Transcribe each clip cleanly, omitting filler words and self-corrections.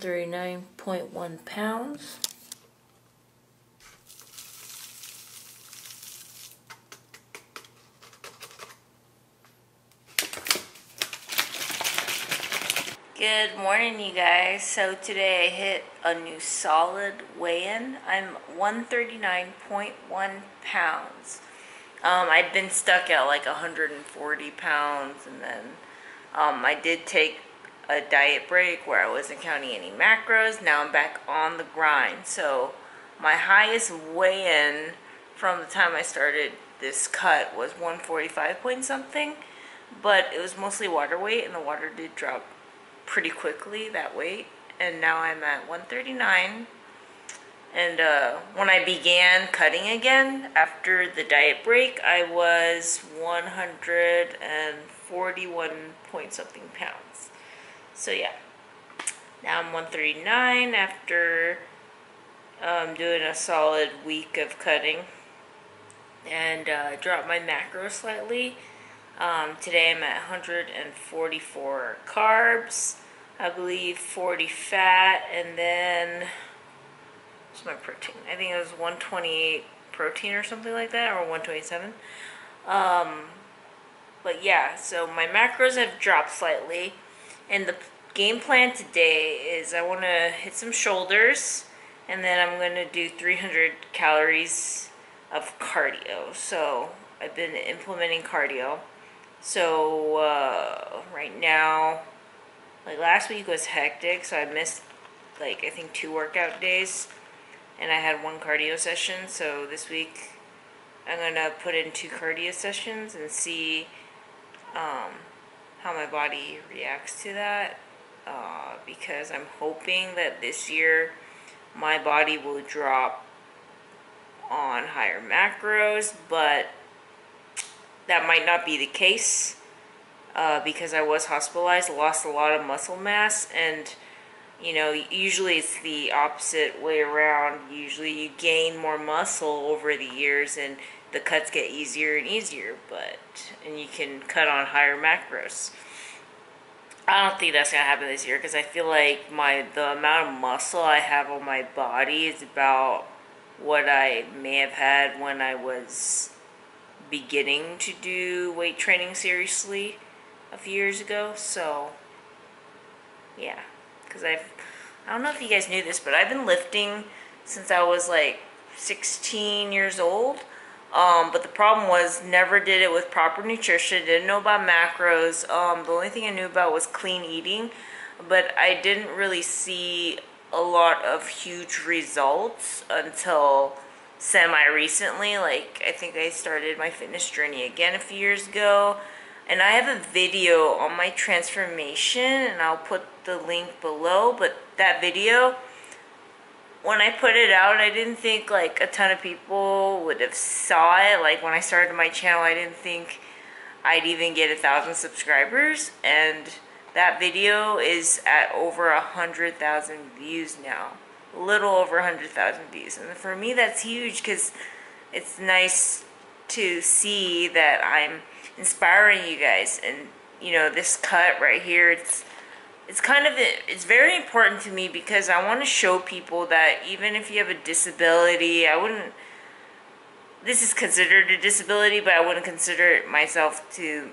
139.1 pounds. Good morning, you guys. So today I hit a new solid weigh-in. I'm 139.1 pounds. I'd been stuck at like 140 pounds, and then I did take a diet break where I wasn't counting any macros. Now I'm back on the grind. So my highest weigh-in from the time I started this cut was 145 point something, but it was mostly water weight, and the water did drop pretty quickly, that weight, and now I'm at 139. And when I began cutting again after the diet break, I was 141 point something pounds. So yeah, now I'm 139 after doing a solid week of cutting, and dropped my macros slightly. Today I'm at 144 carbs, I believe 40 fat, and then what's my protein? I think it was 128 protein or something like that, or 127. But yeah, so my macros have dropped slightly, and the game plan today is I want to hit some shoulders, and then I'm going to do 300 calories of cardio. So I've been implementing cardio. So right now, like last week was hectic, so I missed like I think 2 workout days, and I had 1 cardio session. So this week I'm gonna put in 2 cardio sessions and see how my body reacts to that, because I'm hoping that this year my body will drop on higher macros, but that might not be the case, because I was hospitalized, lost a lot of muscle mass, and you know, usually it's the opposite way around. Usually you gain more muscle over the years and the cuts get easier and easier, and you can cut on higher macros. I don't think that's gonna happen this year, because I feel like the amount of muscle I have on my body is about what I may have had when I was beginning to do weight training seriously a few years ago. So yeah, because I don't know if you guys knew this, but I've been lifting since I was like 16 years old, but the problem was never did it with proper nutrition, didn't know about macros. The only thing I knew about was clean eating, but I didn't really see a lot of huge results until semi-recently. Like I think I started my fitness journey again a few years ago, and I have a video on my transformation, and I'll put the link below. But that video, when I put it out, I didn't think like a ton of people would have saw it. Like when I started my channel, I didn't think I'd even get 1,000 subscribers, and that video is at over 100,000 views now. A little over 100,000 views, and for me that's huge, because it's nice to see that I'm inspiring you guys. And you know, this cut right here, it's very important to me, because I want to show people that even if you have a disability, this is considered a disability, but I wouldn't consider myself to,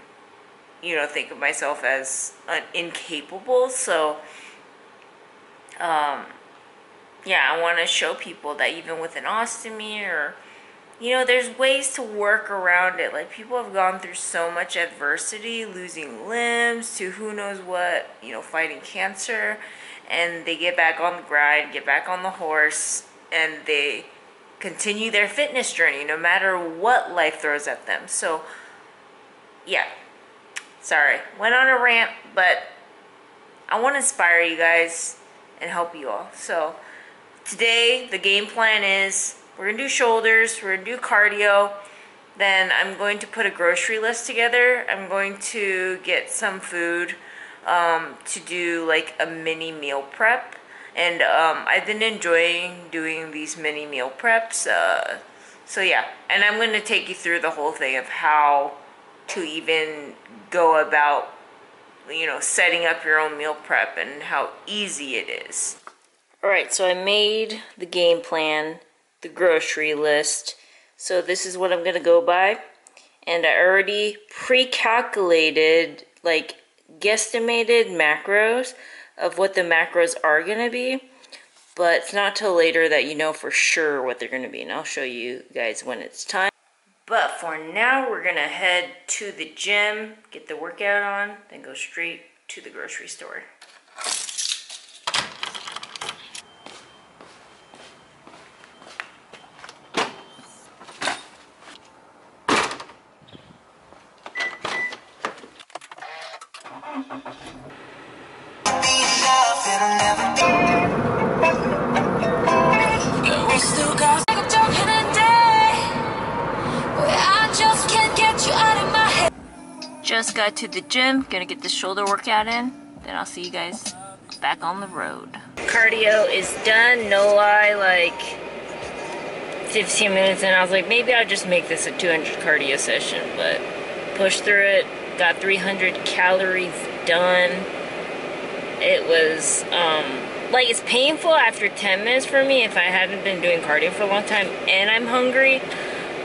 you know, think of myself as incapable. So yeah, I want to show people that even with an ostomy, or, you know, there's ways to work around it. Like, people have gone through so much adversity, losing limbs to who knows what, you know, fighting cancer, and they get back on the grind, get back on the horse, and they continue their fitness journey no matter what life throws at them. So, yeah. Sorry, went on a rant, but I want to inspire you guys and help you all. So today, the game plan is we're going to do shoulders, we're going to do cardio, then I'm going to put a grocery list together. I'm going to get some food to do like a mini meal prep. And I've been enjoying doing these mini meal preps. So yeah, and I'm going to take you through the whole thing of how to even go about setting up your own meal prep and how easy it is. All right, so I made the game plan, the grocery list. So this is what I'm gonna go by. And I already pre-calculated, guesstimated macros of what the macros are gonna be. But it's not till later that you know for sure what they're gonna be. And I'll show you guys when it's time. But for now, we're gonna head to the gym, get the workout on, then go straight to the grocery store. Just got to the gym, gonna get the shoulder workout in, then I'll see you guys back on the road. Cardio is done, no lie, 15 minutes in, I was like, maybe I'll just make this a 200 cardio session, but pushed through it, got 300 calories done. It was, it's painful after 10 minutes for me if I haven't been doing cardio for a long time, and I'm hungry,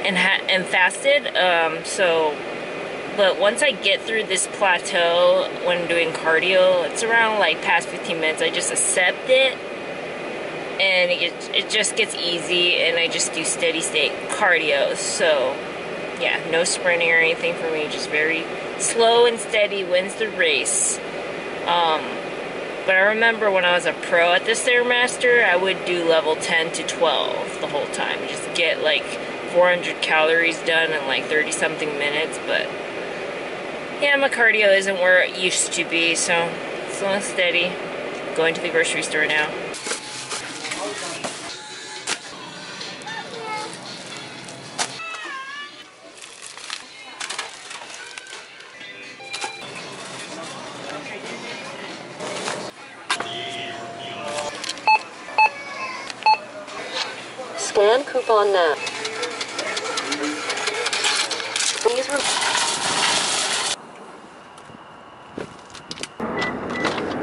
and fasted, But once I get through this plateau when doing cardio, it's around past 15 minutes, I just accept it and it just gets easy and I just do steady state cardio. So yeah, no sprinting or anything for me, just very slow and steady wins the race. But I remember when I was a pro at the Stairmaster, I would do level 10 to 12 the whole time. Just get 400 calories done in 30 something minutes, but yeah, my cardio isn't where it used to be, so slow and steady. Going to the grocery store now. Scan coupon now. Please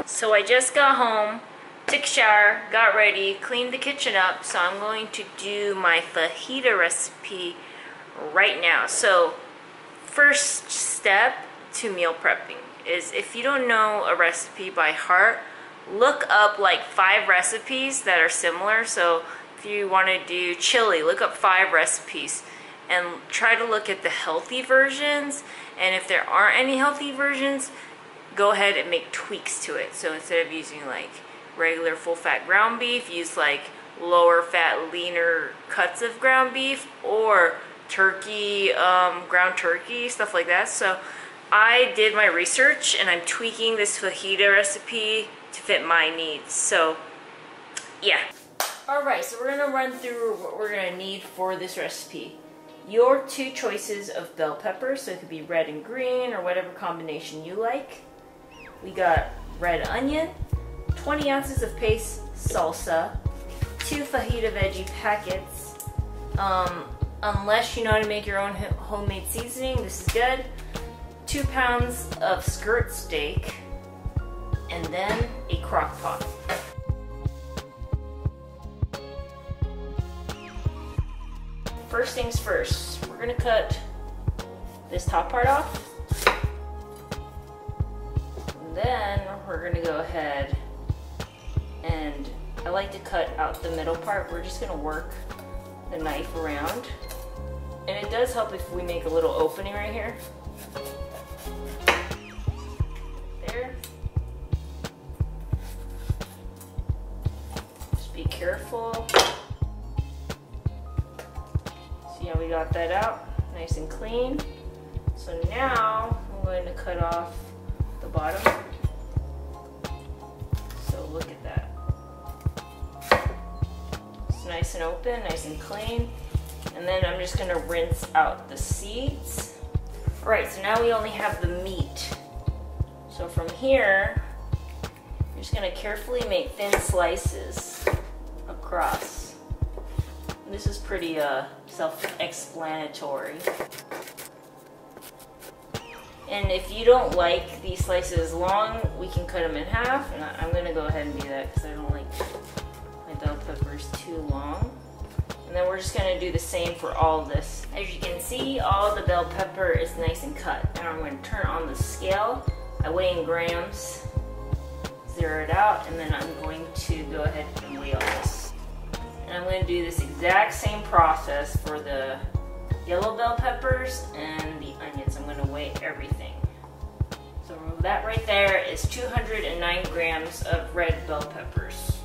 So I just got home, took a shower, got ready, cleaned the kitchen up, so I'm going to do my fajita recipe right now. So first step to meal prepping is if you don't know a recipe by heart, look up 5 recipes that are similar. So if you want to do chili, look up 5 recipes and try to look at the healthy versions. And if there aren't any healthy versions, go ahead and make tweaks to it. So instead of using regular full fat ground beef, use lower fat, leaner cuts of ground beef or turkey, ground turkey, stuff like that. So I did my research and I'm tweaking this fajita recipe to fit my needs. So yeah. All right, so we're gonna run through what we're gonna need for this recipe. Your 2 choices of bell peppers, so it could be red and green or whatever combination you like. We got red onion, 20 ounces of paste salsa, 2 fajita veggie packets. Unless you know how to make your own homemade seasoning, this is good. 2 pounds of skirt steak, and then a crock pot. First things first, we're gonna cut this top part off. Then we're gonna go ahead and I like to cut out the middle part. We're just gonna work the knife around. And it does help if we make a little opening right here. There. Just be careful. See how we got that out? Nice and clean. So now I'm going to cut off the bottom. So look at that. It's nice and open, nice and clean. And then I'm just gonna rinse out the seeds. All right, so now we only have the meat. So from here, I'm just gonna carefully make thin slices across. And this is pretty self-explanatory. And if you don't like these slices long, we can cut them in half. And I'm going to go ahead and do that because I don't like my bell peppers too long. And then we're just going to do the same for all of this. As you can see, all the bell pepper is nice and cut. And I'm going to turn on the scale. I weigh in grams, zero it out, and then I'm going to go ahead and weigh all this. And I'm going to do this exact same process for the yellow bell peppers and the onions. I'm going to weigh everything. So that right there is 209 grams of red bell peppers.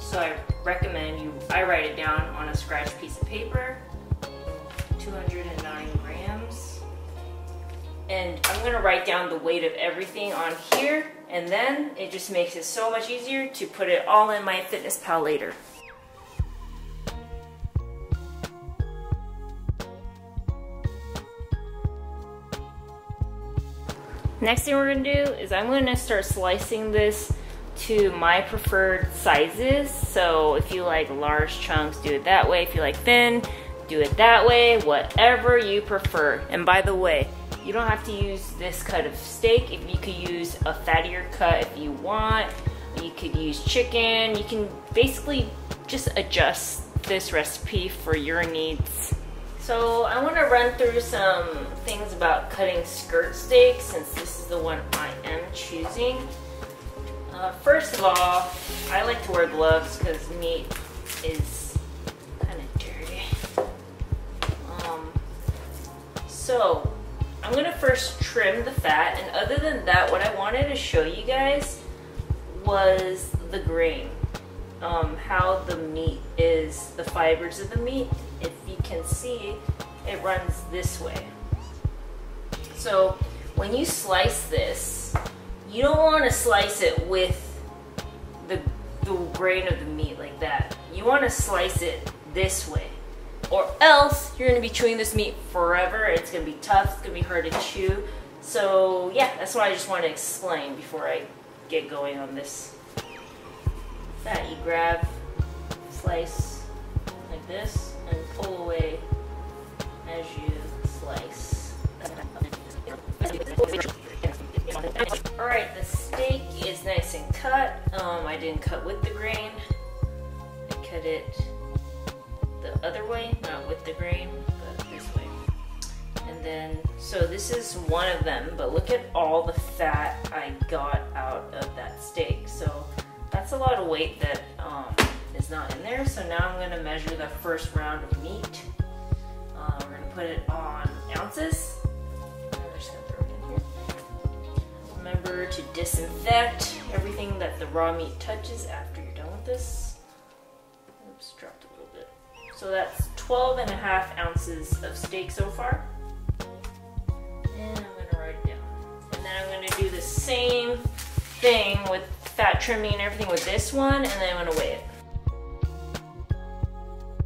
So I recommend I write it down on a scratch piece of paper, 209 grams. And I'm going to write down the weight of everything on here, and then it just makes it so much easier to put it all in my Fitness Pal later. Next thing we're going to do is I'm going to start slicing this to my preferred sizes. So if you like large chunks, do it that way. If you like thin, do it that way. Whatever you prefer. And by the way, you don't have to use this cut of steak. If you could use a fattier cut if you want. You could use chicken. You can basically just adjust this recipe for your needs. So I want to run through some things about cutting skirt steak since this is the one I am choosing. First of all, I like to wear gloves because meat is kind of dirty. So I'm going to first trim the fat, and other than that, what I wanted to show you guys was the grain, how the meat is, the fibers of the meat. If you can see, it runs this way. So when you slice this, you don't want to slice it with the grain of the meat like that. You want to slice it this way, or else you're going to be chewing this meat forever. It's going to be tough. It's going to be hard to chew. So yeah, that's what I just want to explain before I get going on this. That you grab, slice like this, and pull away as you slice. Alright, the steak is nice and cut. I didn't cut with the grain. I cut it the other way, not with the grain, but this way. And then, so this is one of them, but look at all the fat I got out of that steak. So that's a lot of weight that is not in there. So now I'm going to measure the first round of meat. We're going to put it on ounces. Remember to disinfect everything that the raw meat touches after you're done with this. Oops, dropped a little bit. So that's 12.5 ounces of steak so far. And I'm going to write it down. And then I'm going to do the same thing with fat trimming and everything with this one, and then I'm going to weigh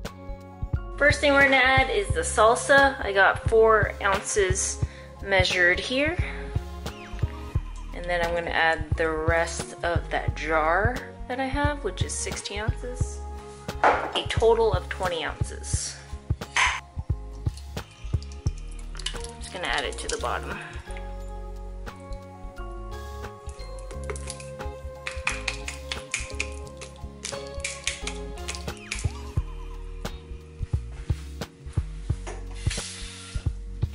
it. First thing we're going to add is the salsa. I got 4 ounces measured here. And then I'm going to add the rest of that jar that I have, which is 16 ounces, a total of 20 ounces. I'm just going to add it to the bottom.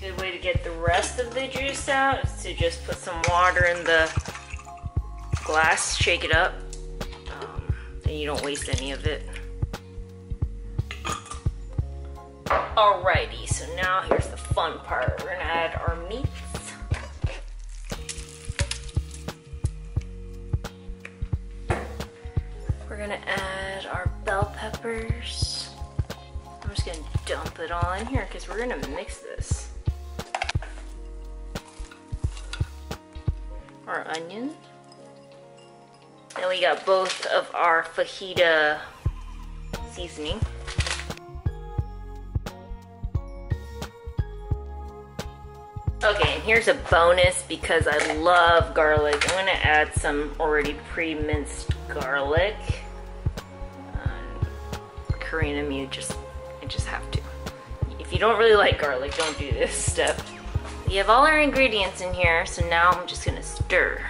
Good way to get the rest of the juice out is to just put some water in the glass, shake it up, then you don't waste any of it. Alrighty, so now here's the fun part. We're gonna add our meats. We're gonna add our bell peppers. I'm just gonna dump it all in here because we're gonna mix this. Our onion. And we got both of our fajita seasoning. Okay, and here's a bonus because I love garlic. I'm going to add some already pre-minced garlic. Karina, I just have to. If you don't really like garlic, don't do this step. We have all our ingredients in here, so now I'm just gonna stir.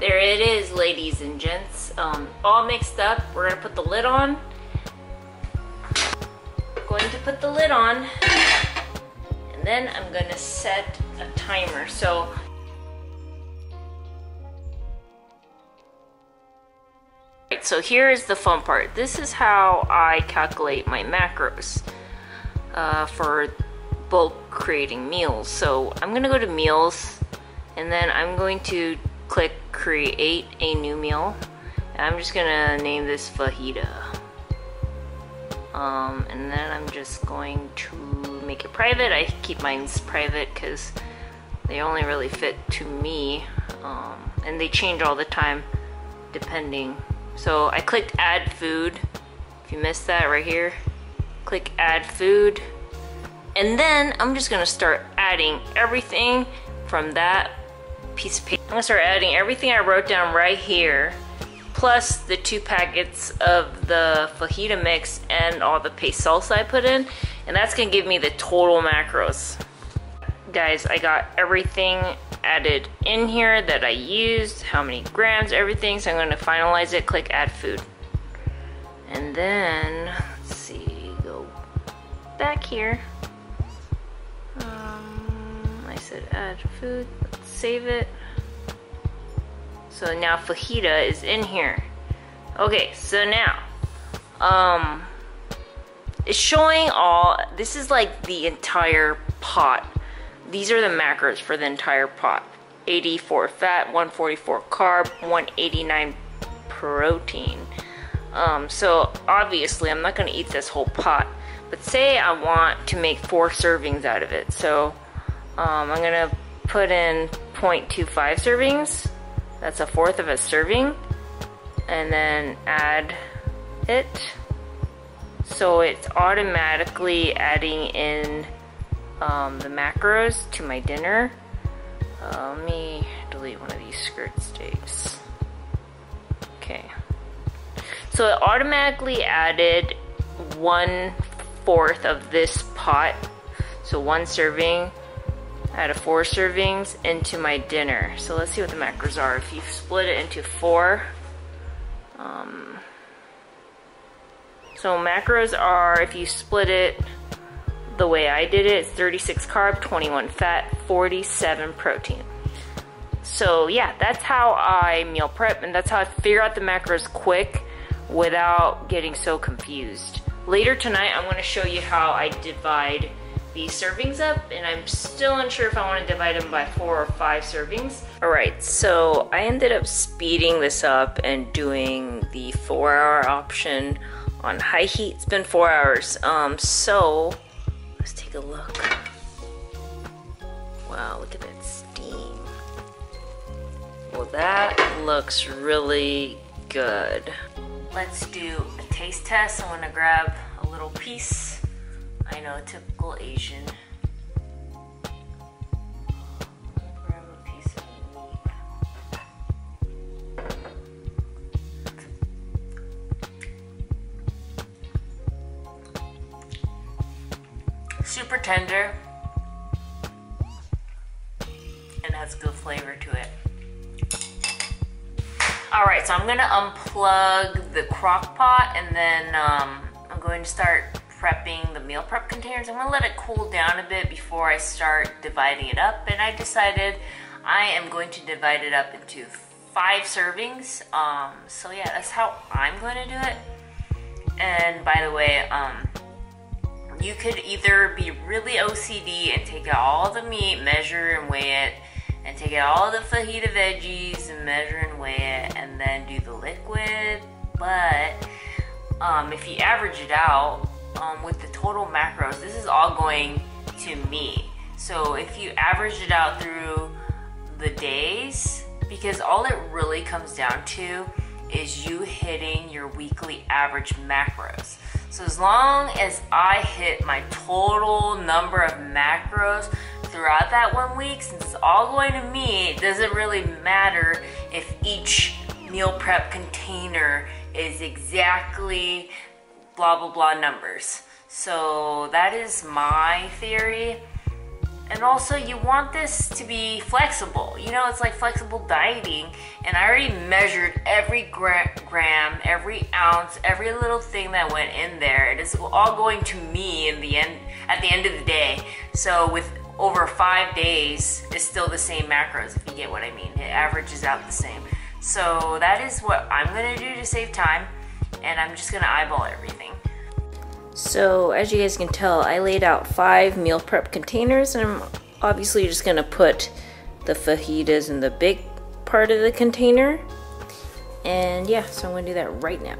There it is, ladies and gents. All mixed up. We're gonna put the lid on. And then I'm gonna set a timer. So here is the fun part. This is how I calculate my macros for bulk creating meals. So I'm gonna go to meals, and then I'm going to click create a new meal, and I'm just gonna name this fajita. And then I'm just going to make it private. I keep mine private because they only really fit to me, and they change all the time depending. So I clicked add food, if you missed that right here. Click add food, and then I'm just gonna start adding everything from that piece of paper. I'm gonna start adding everything I wrote down right here, plus the 2 packets of the fajita mix and all the paste salsa I put in, and that's gonna give me the total macros. Guys, I got everything added in here that I used, how many grams, everything. So I'm going to finalize it, click add food, and then let's see, go back here. I said add food, let's save it. So now fajita is in here. Okay, so now it's showing all, this is like the entire pot. These are the macros for the entire pot. 84 fat, 144 carb, 189 protein. So obviously I'm not gonna eat this whole pot, but say I want to make 4 servings out of it. So I'm gonna put in 0.25 servings. That's 1/4 of a serving. And then add it. So it's automatically adding in the macros to my dinner. Let me delete one of these skirt steaks. Okay, so it automatically added 1/4 of this pot, so 1 serving out of 4 servings into my dinner. So let's see what the macros are. If you split it into 4, so macros are, if you split it the way I did it, it's 36 carb, 21 fat, 47 protein. So yeah, that's how I meal prep, and that's how I figure out the macros quick without getting so confused. Later tonight, I'm gonna show you how I divide these servings up, and I'm still unsure if I wanna divide them by 4 or 5 servings. All right, so I ended up speeding this up and doing the 4-hour option on high heat. It's been 4 hours, so let's take a look. Wow, look at that steam. Well, that looks really good. Let's do a taste test. I'm gonna grab a little piece. I know, typical Asian. Grab a piece of meat. Super tender and has good flavor to it. All right, so I'm gonna unplug the crock pot, and then I'm going to start prepping the meal prep containers. I'm gonna let it cool down a bit before I start dividing it up, and I decided I am going to divide it up into 5 servings. So yeah, that's how I'm going to do it. And by the way, you could either be really OCD and take out all the meat, measure and weigh it, and take out all the fajita veggies and measure and weigh it, and then do the liquid. But if you average it out with the total macros, this is all going to me. So if you average it out through the days, because all it really comes down to is you hitting your weekly average macros. So as long as I hit my total number of macros throughout that 1 week, since it's all going to me, it doesn't really matter if each meal prep container is exactly blah, blah, blah numbers. So that is my theory. And also, you want this to be flexible. You know, it's like flexible dieting. And I already measured every gram, every ounce, every little thing that went in there. It is all going to me in the end, at the end of the day. So with over 5 days, it's still the same macros, if you get what I mean. It averages out the same. So that is what I'm gonna do to save time. And I'm just gonna eyeball everything. So as you guys can tell, I laid out 5 meal prep containers, and I'm obviously just gonna put the fajitas in the big part of the container. And yeah, so I'm gonna do that right now.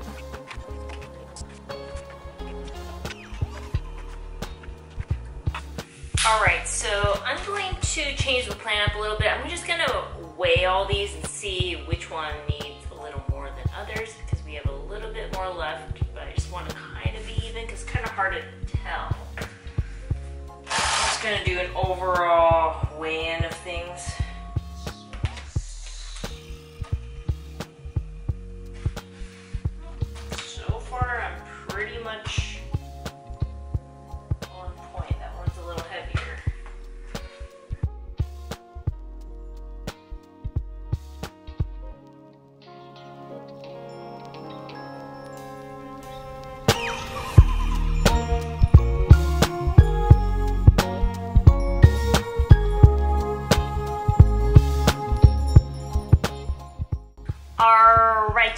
Alright, so I'm going to change the plan up a little bit. I'm just gonna weigh all these and see which one needs a little more than others, because we have a little bit more left, but I just want to kind of be even because it's kind of hard to tell. I'm just going to do an overall weigh-in of things. So far, I'm pretty much on point. That one's a little heavier.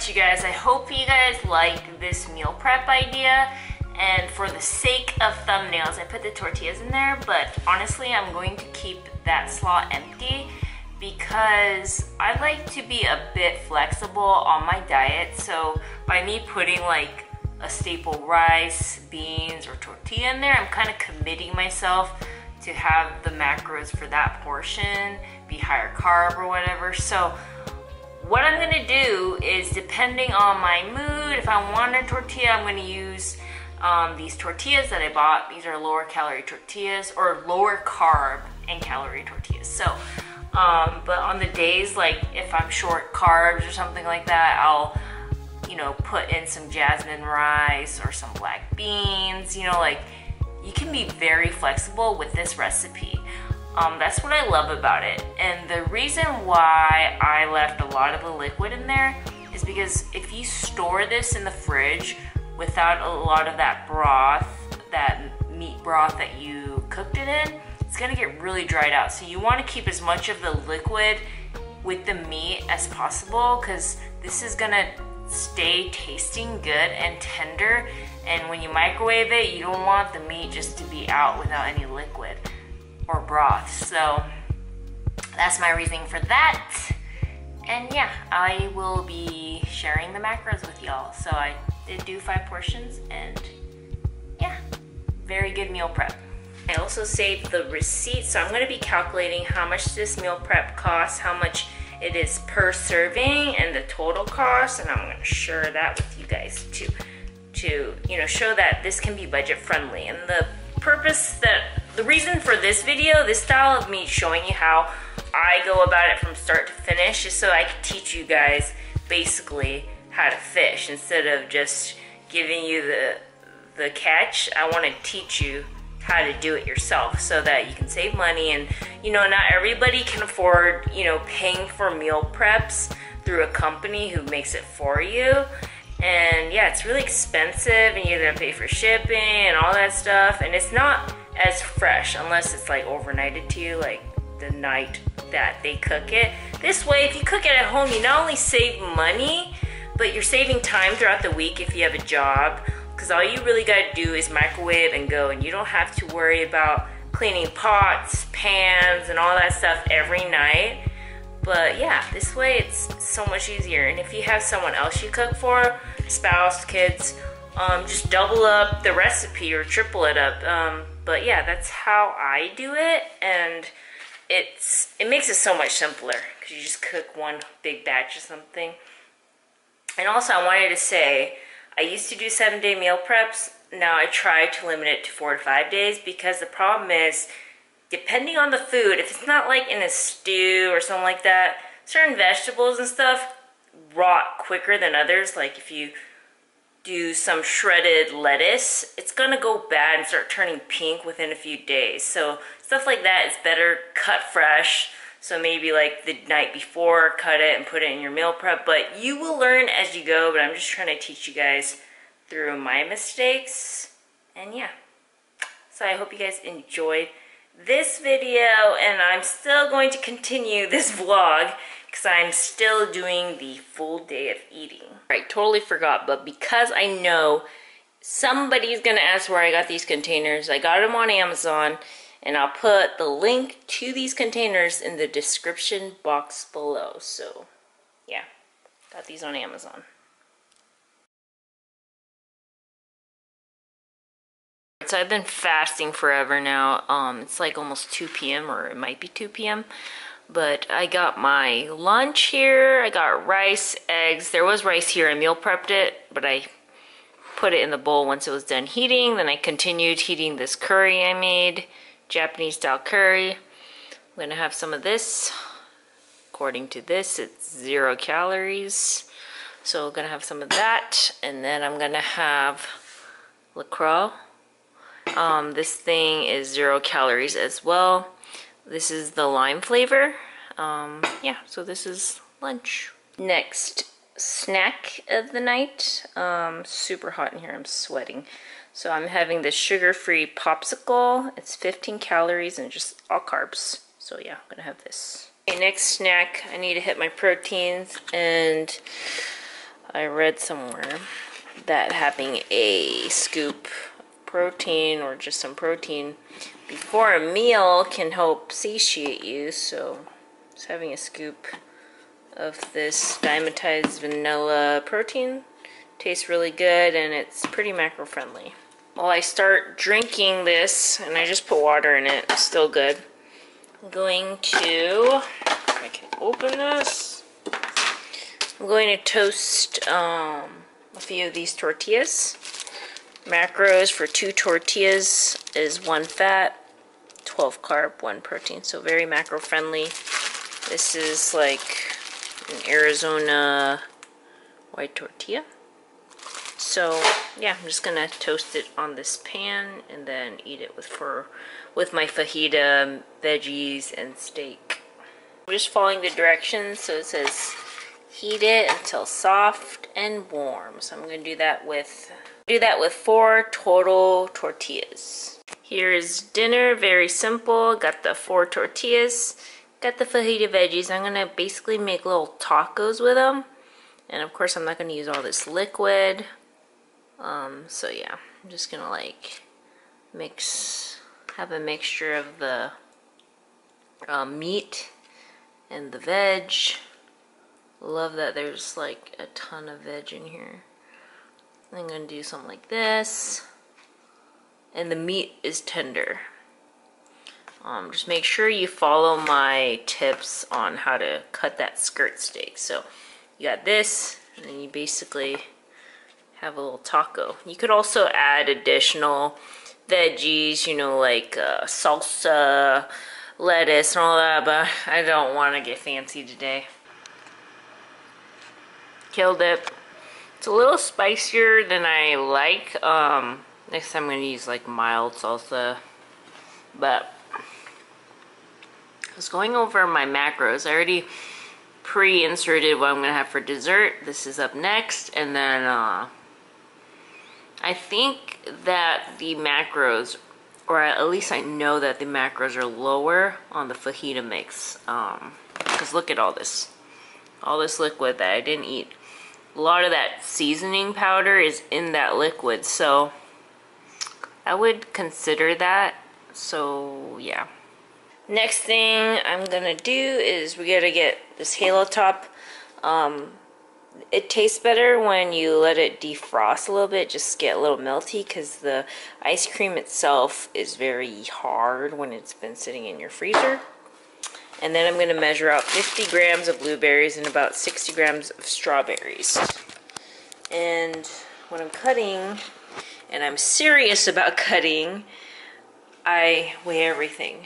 You guys, I hope you guys like this meal prep idea, and for the sake of thumbnails I put the tortillas in there, but honestly I'm going to keep that slot empty because I like to be a bit flexible on my diet. So by me putting like a staple rice, beans, or tortilla in there, I'm kind of committing myself to have the macros for that portion be higher carb or whatever. So what I'm gonna do is, depending on my mood, if I want a tortilla, I'm gonna use these tortillas that I bought. These are lower calorie tortillas, or lower carb and calorie tortillas. So, but on the days, like if I'm short carbs or something like that, I'll, you know, put in some jasmine rice or some black beans. You know, like you can be very flexible with this recipe. That's what I love about it. And the reason why I left a lot of the liquid in there is because if you store this in the fridge without a lot of that broth, that meat broth that you cooked it in, it's gonna get really dried out. So you wanna keep as much of the liquid with the meat as possible, because this is gonna stay tasting good and tender. And when you microwave it, you don't want the meat just to be out without any liquid or broth. So that's my reasoning for that. And yeah, I will be sharing the macros with y'all. So I did do 5 portions, and yeah, very good meal prep. I also saved the receipt, so I'm gonna be calculating how much this meal prep costs, how much it is per serving, and the total cost, and I'm gonna share that with you guys to you know, show that this can be budget friendly. And the purpose that the reason for this video, this style of me showing you how I go about it from start to finish, is so I can teach you guys basically how to fish. Instead of just giving you the catch, I want to teach you how to do it yourself so that you can save money. And you know, not everybody can afford, you know, paying for meal preps through a company who makes it for you. And yeah, it's really expensive, and you're gonna pay for shipping and all that stuff, and it's not as fresh unless it's like overnighted to you, like the night that they cook it. This way, if you cook it at home, you not only save money, but you're saving time throughout the week if you have a job, because all you really gotta do is microwave and go, and you don't have to worry about cleaning pots, pans, and all that stuff every night. But yeah, this way it's so much easier. And if you have someone else you cook for, spouse, kids, just double up the recipe or triple it up. But yeah, that's how I do it, and it makes it so much simpler because you just cook one big batch or something. And also, I wanted to say, I used to do 7-day meal preps. Now I try to limit it to 4 to 5 days, because the problem is, depending on the food, if it's not like in a stew or something like that, certain vegetables and stuff rot quicker than others. Like if you do some shredded lettuce, it's gonna go bad and start turning pink within a few days. So stuff like that is better cut fresh. So maybe like the night before, cut it and put it in your meal prep. But you will learn as you go, but I'm just trying to teach you guys through my mistakes. And yeah, so I hope you guys enjoyed this video, and I'm still going to continue this vlog because I'm still doing the full day of eating. I totally forgot, but because I know somebody's gonna ask where I got these containers, I got them on Amazon, and I'll put the link to these containers in the description box below. So yeah, got these on Amazon. So I've been fasting forever now. It's like almost 2 p.m. or it might be 2 p.m. But I got my lunch here. I got rice, eggs. There was rice here. I meal prepped it, but I put it in the bowl once it was done heating. Then I continued heating this curry I made, Japanese style curry. I'm gonna have some of this. According to this, it's 0 calories. So I'm gonna have some of that. And then I'm gonna have LaCroix. This thing is 0 calories as well. This is the lime flavor. Yeah, so this is lunch. Next snack of the night. Super hot in here, I'm sweating. So I'm having this sugar-free popsicle. It's 15 calories and just all carbs. So yeah, I'm gonna have this. Okay, next snack, I need to hit my proteins, and I read somewhere that having a scoop protein or just some protein before a meal can help satiate you. So just having a scoop of this dimetized vanilla protein, tastes really good, and it's pretty macro friendly. While I start drinking this, and I just put water in it, it's still good. I'm going to, if I can open this, I'm going to toast a few of these tortillas. Macros for 2 tortillas is 1 fat, 12 carb, 1 protein, so very macro friendly. This is like an Arizona white tortilla. So yeah, I'm just gonna toast it on this pan and then eat it with my fajita, veggies, and steak. I'm just following the directions, so it says heat it until soft and warm. So I'm gonna do that with 4 total tortillas. Here's dinner, very simple. Got the 4 tortillas, got the fajita veggies. I'm gonna basically make little tacos with them. And of course I'm not gonna use all this liquid. So yeah, I'm just gonna like mix, have a mixture of the meat and the veg. Love that there's like a ton of veg in here. I'm gonna do something like this, and the meat is tender. Just make sure you follow my tips on how to cut that skirt steak. So you got this, and then you basically have a little taco. You could also add additional veggies, you know, like salsa, lettuce, and all that, but I don't want to get fancy today. Killed it. It's a little spicier than I like. Next time I'm gonna use like mild salsa. But I was going over my macros. I already pre-inserted what I'm gonna have for dessert. This is up next, and then I think that the macros, or at least I know that the macros are lower on the fajita mix. Because look at all this liquid that I didn't eat. A lot of that seasoning powder is in that liquid, so I would consider that. So yeah, next thing I'm gonna do is we gotta get this halo top. It tastes better when you let it defrost a little bit, just get a little melty, because the ice cream itself is very hard when it's been sitting in your freezer. And then I'm gonna measure out 50 grams of blueberries and about 60 grams of strawberries. And when I'm cutting, and I'm serious about cutting, I weigh everything.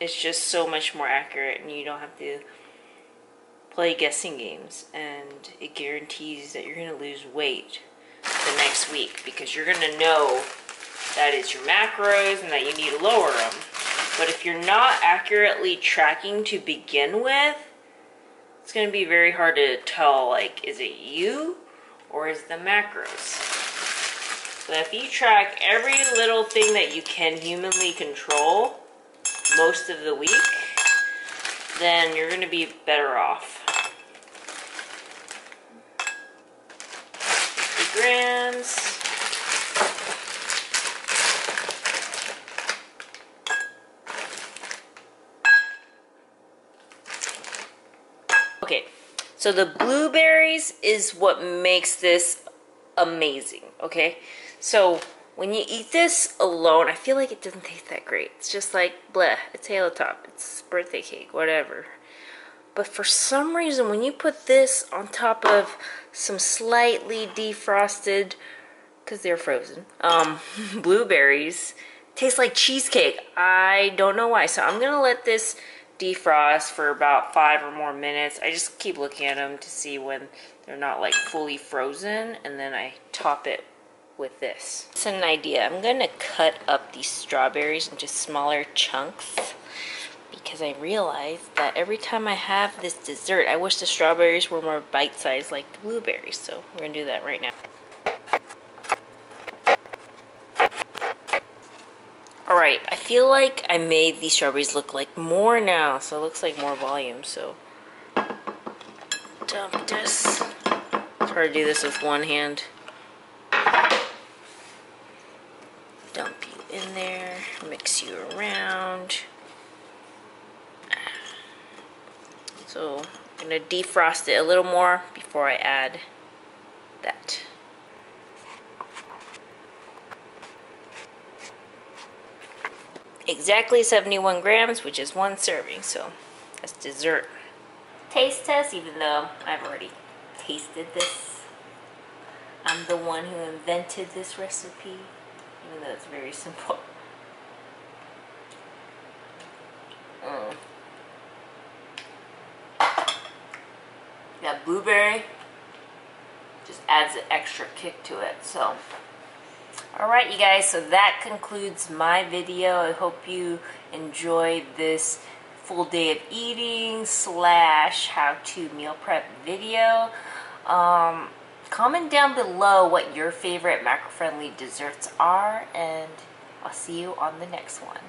It's just so much more accurate, and you don't have to play guessing games, and it guarantees that you're gonna lose weight. the next week, because you're going to know that it's your macros and that you need to lower them. But if you're not accurately tracking to begin with, it's going to be very hard to tell, like, is it you or is the macros? But if you track every little thing that you can humanly control most of the week, then you're going to be better off. Grams. Okay, so the blueberries is what makes this amazing, okay? So when you eat this alone, I feel like it doesn't taste that great. It's just like, bleh, it's Halo Top, it's birthday cake, whatever. But for some reason, when you put this on top of some slightly defrosted, because they're frozen, blueberries, tastes like cheesecake. I don't know why. So I'm going to let this defrost for about 5 or more minutes. I just keep looking at them to see when they're not like fully frozen. And then I top it with this. It's an idea. I'm going to cut up these strawberries into smaller chunks, because I realized that every time I have this dessert, I wish the strawberries were more bite-sized like the blueberries. So we're gonna do that right now. Alright, I feel like I made these strawberries look like more now, so it looks like more volume. So dump this. It's hard to do this with one hand. Dump you in there, mix you around. So I'm going to defrost it a little more before I add that. Exactly 71 grams, which is 1 serving, so that's dessert. Taste test, even though I've already tasted this. I'm the one who invented this recipe, even though it's very simple. That blueberry just adds an extra kick to it. So, alright you guys, so that concludes my video. I hope you enjoyed this full day of eating / how to meal prep video. Comment down below what your favorite macro-friendly desserts are, and I'll see you on the next one.